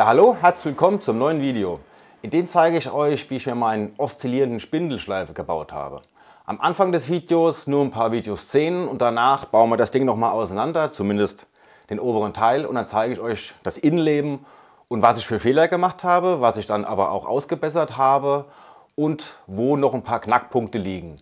Ja, hallo, herzlich willkommen zum neuen Video. In dem zeige ich euch, wie ich mir meinen oszillierenden Spindelschleifer gebaut habe. Am Anfang des Videos nur ein paar Videoszenen und danach bauen wir das Ding nochmal auseinander, zumindest den oberen Teil, und dann zeige ich euch das Innenleben und was ich für Fehler gemacht habe, was ich dann aber auch ausgebessert habe und wo noch ein paar Knackpunkte liegen.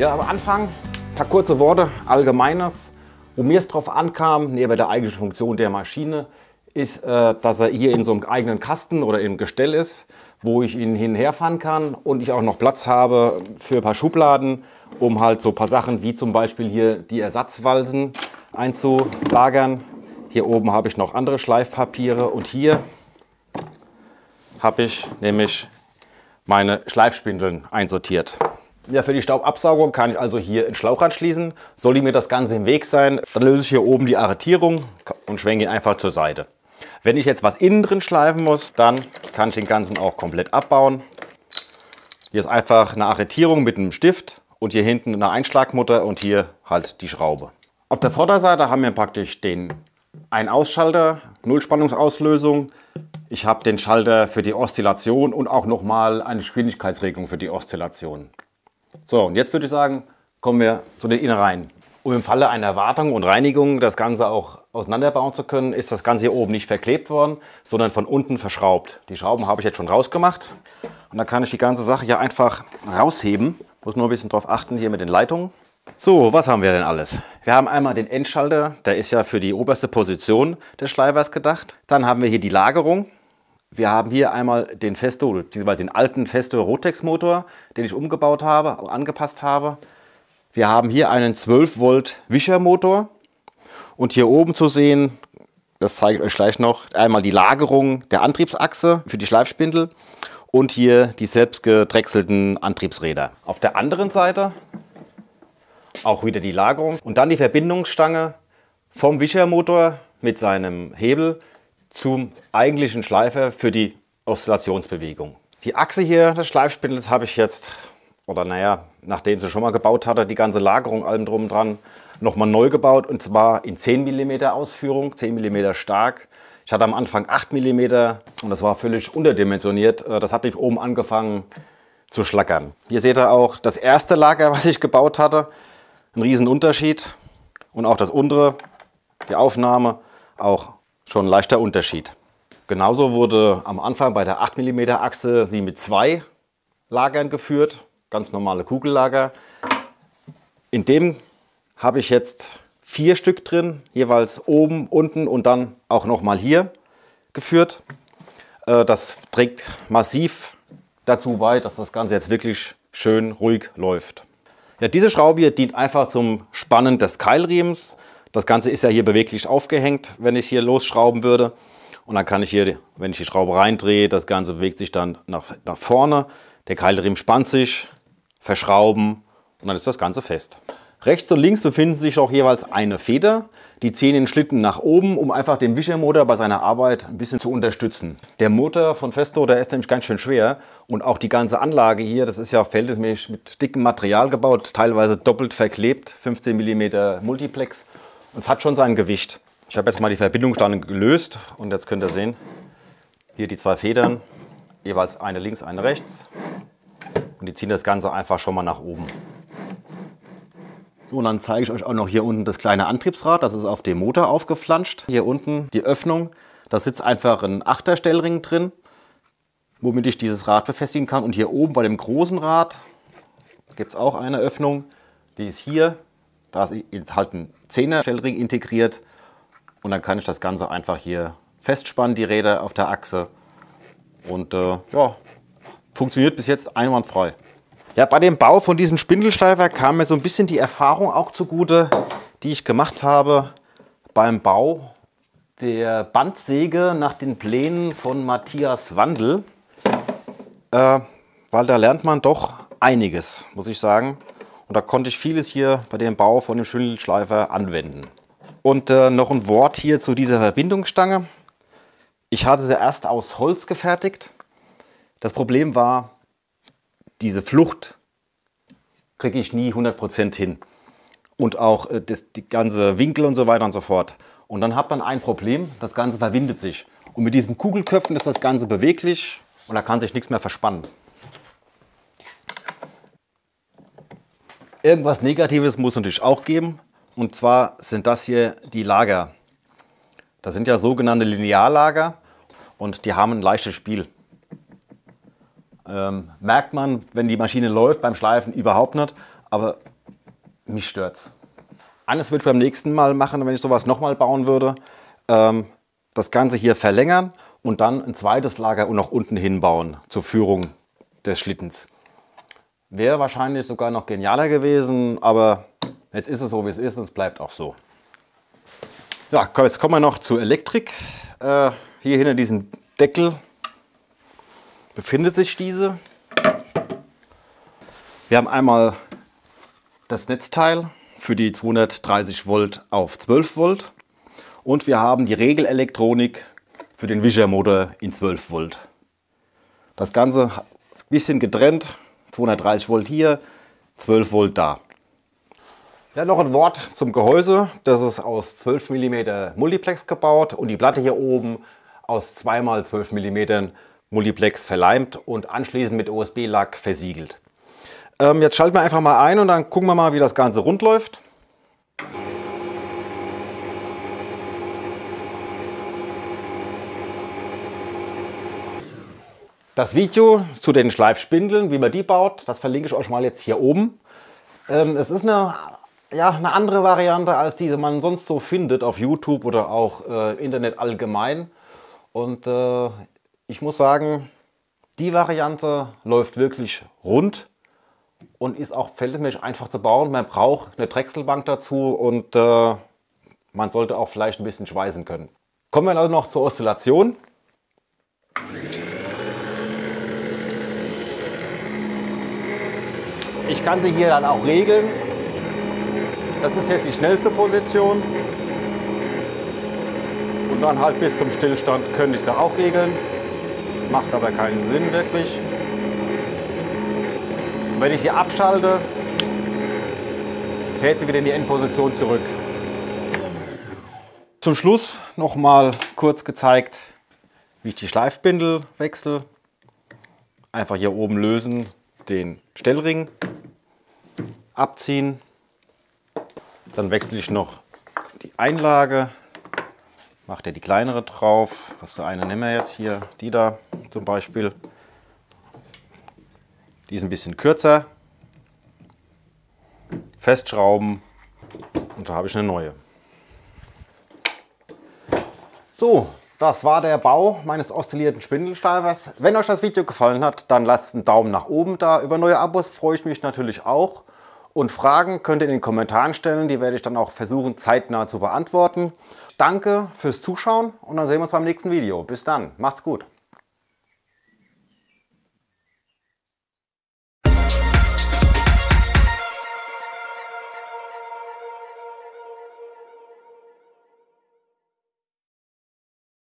Ja, am Anfang ein paar kurze Worte, Allgemeines. Wo mir es drauf ankam, neben der eigentlichen Funktion der Maschine, ist, dass er hier in so einem eigenen Kasten oder im Gestell ist, wo ich ihn hin und her fahren kann und ich auch noch Platz habe für ein paar Schubladen, um halt so ein paar Sachen wie zum Beispiel hier die Ersatzwalzen einzulagern. Hier oben habe ich noch andere Schleifpapiere und hier habe ich nämlich meine Schleifspindeln einsortiert. Ja, für die Staubabsaugung kann ich also hier einen Schlauch anschließen. Soll mir das Ganze im Weg sein, dann löse ich hier oben die Arretierung und schwenke ihn einfach zur Seite. Wenn ich jetzt was innen drin schleifen muss, dann kann ich den Ganzen auch komplett abbauen. Hier ist einfach eine Arretierung mit einem Stift und hier hinten eine Einschlagmutter und hier halt die Schraube. Auf der Vorderseite haben wir praktisch den Ein-Ausschalter, Nullspannungsauslösung. Ich habe den Schalter für die Oszillation und auch nochmal eine Geschwindigkeitsregelung für die Oszillation. So, und jetzt würde ich sagen, kommen wir zu den Innereien. Um im Falle einer Wartung und Reinigung das Ganze auch auseinanderbauen zu können, ist das Ganze hier oben nicht verklebt worden, sondern von unten verschraubt. Die Schrauben habe ich jetzt schon rausgemacht und dann kann ich die ganze Sache hier einfach rausheben. Muss nur ein bisschen drauf achten hier mit den Leitungen. So, was haben wir denn alles? Wir haben einmal den Endschalter, der ist ja für die oberste Position des Schleifers gedacht. Dann haben wir hier die Lagerung. Wir haben hier einmal den Festo, bzw. den alten Festo Rotex-Motor, den ich umgebaut habe, angepasst habe. Wir haben hier einen 12-Volt-Wischermotor. Und hier oben zu sehen, das zeige ich euch gleich noch, einmal die Lagerung der Antriebsachse für die Schleifspindel und hier die selbst gedrechselten Antriebsräder. Auf der anderen Seite auch wieder die Lagerung und dann die Verbindungsstange vom Wischermotor mit seinem Hebel zum eigentlichen Schleifer für die Oszillationsbewegung. Die Achse hier des Schleifspindels habe ich jetzt, oder naja, nachdem sie schon mal gebaut hatte, die ganze Lagerung allem drum dran, nochmal neu gebaut und zwar in 10 mm Ausführung, 10 mm stark. Ich hatte am Anfang 8 mm und das war völlig unterdimensioniert. Das hatte ich oben angefangen zu schlackern. Hier seht ihr auch das erste Lager, was ich gebaut hatte. Ein riesen Unterschied und auch das untere, die Aufnahme, auch schon ein leichter Unterschied. Genauso wurde am Anfang bei der 8 mm Achse sie mit 2 Lagern geführt, ganz normale Kugellager. In dem habe ich jetzt 4 Stück drin, jeweils oben, unten und dann auch nochmal hier geführt. Das trägt massiv dazu bei, dass das Ganze jetzt wirklich schön ruhig läuft. Ja, diese Schraube hier dient einfach zum Spannen des Keilriemens. Das Ganze ist ja hier beweglich aufgehängt, wenn ich hier losschrauben würde. Und dann kann ich hier, wenn ich die Schraube reindrehe, das Ganze bewegt sich dann nach vorne. Der Keilriemen spannt sich, verschrauben und dann ist das Ganze fest. Rechts und links befinden sich auch jeweils eine Feder. Die ziehen den Schlitten nach oben, um einfach den Wischermotor bei seiner Arbeit ein bisschen zu unterstützen. Der Motor von Festo, der ist nämlich ganz schön schwer. Und auch die ganze Anlage hier, das ist ja verhältnismäßig mit dickem Material gebaut, teilweise doppelt verklebt, 15 mm Multiplex. Und es hat schon sein Gewicht. Ich habe jetzt mal die Verbindungsstange gelöst und jetzt könnt ihr sehen, hier die 2 Federn, jeweils eine links, eine rechts. Und die ziehen das Ganze einfach schon mal nach oben. So, und dann zeige ich euch auch noch hier unten das kleine Antriebsrad, das ist auf dem Motor aufgeflanscht. Hier unten die Öffnung, da sitzt einfach ein 8er-Stellring drin, womit ich dieses Rad befestigen kann. Und hier oben bei dem großen Rad gibt es auch eine Öffnung, die ist hier, da ist halt ein 10er-Stellring integriert. Und dann kann ich das Ganze einfach hier festspannen, die Räder auf der Achse. Und ja, funktioniert bis jetzt einwandfrei. Ja, bei dem Bau von diesem Spindelschleifer kam mir so ein bisschen die Erfahrung auch zugute, die ich gemacht habe beim Bau der Bandsäge nach den Plänen von Matthias Wandel. Weil da lernt man doch einiges, muss ich sagen. Und da konnte ich vieles hier bei dem Bau von dem Spindelschleifer anwenden. Und noch ein Wort hier zu dieser Verbindungsstange. Ich hatte sie erst aus Holz gefertigt. Das Problem war, diese Flucht kriege ich nie 100% hin. Und auch die ganze Winkel und so weiter und so fort. Und dann hat man ein Problem, das Ganze verwindet sich. Und mit diesen Kugelköpfen ist das Ganze beweglich und da kann sich nichts mehr verspannen. Irgendwas Negatives muss es natürlich auch geben. Und zwar sind das hier die Lager. Das sind ja sogenannte Lineallager und die haben ein leichtes Spiel. Merkt man, wenn die Maschine läuft, beim Schleifen überhaupt nicht. aber mich stört's. Anders würde ich beim nächsten Mal machen, wenn ich sowas nochmal bauen würde. Das Ganze hier verlängern und dann ein zweites Lager und noch unten hinbauen zur Führung des Schlittens. Wäre wahrscheinlich sogar noch genialer gewesen, aber jetzt ist es so, wie es ist und es bleibt auch so. Ja, jetzt kommen wir noch zur Elektrik. Hier hinter diesem Deckel befindet sich diese. Wir haben einmal das Netzteil für die 230 Volt auf 12 Volt und wir haben die Regelelektronik für den Wischermotor in 12 Volt. Das Ganze ein bisschen getrennt, 230 Volt hier, 12 Volt da. Ja, noch ein Wort zum Gehäuse. Das ist aus 12 mm Multiplex gebaut und die Platte hier oben aus 2x12 mm Multiplex verleimt und anschließend mit OSB-Lack versiegelt. Jetzt schalten wir einfach mal ein und dann gucken wir mal, wie das Ganze rund läuft. Das Video zu den Schleifspindeln, wie man die baut, das verlinke ich euch mal jetzt hier oben. Es ist eine andere Variante, als diese man sonst so findet auf YouTube oder auch Internet allgemein. Und ich muss sagen, die Variante läuft wirklich rund. Und ist auch verhältnismäßig einfach zu bauen. Man braucht eine Drechselbank dazu und man sollte auch vielleicht ein bisschen schweißen können. Kommen wir also noch zur Oszillation. Ich kann sie hier dann auch regeln. Das ist jetzt die schnellste Position. Und dann halt bis zum Stillstand könnte ich sie auch regeln. Macht aber keinen Sinn wirklich. Wenn ich sie abschalte, fährt sie wieder in die Endposition zurück. Zum Schluss noch mal kurz gezeigt, wie ich die Schleifbindel wechsle. Einfach hier oben lösen, den Stellring abziehen. Dann wechsle ich noch die Einlage, macht er die kleinere drauf. Was für eine nehmen wir jetzt hier? Die da zum Beispiel. Die ist ein bisschen kürzer, festschrauben und da habe ich eine neue. So, das war der Bau meines oszillierten Spindelsteifers. Wenn euch das Video gefallen hat, dann lasst einen Daumen nach oben da. Über neue Abos freue ich mich natürlich auch. Und Fragen könnt ihr in den Kommentaren stellen, die werde ich dann auch versuchen zeitnah zu beantworten. Danke fürs Zuschauen und dann sehen wir uns beim nächsten Video. Bis dann, macht's gut!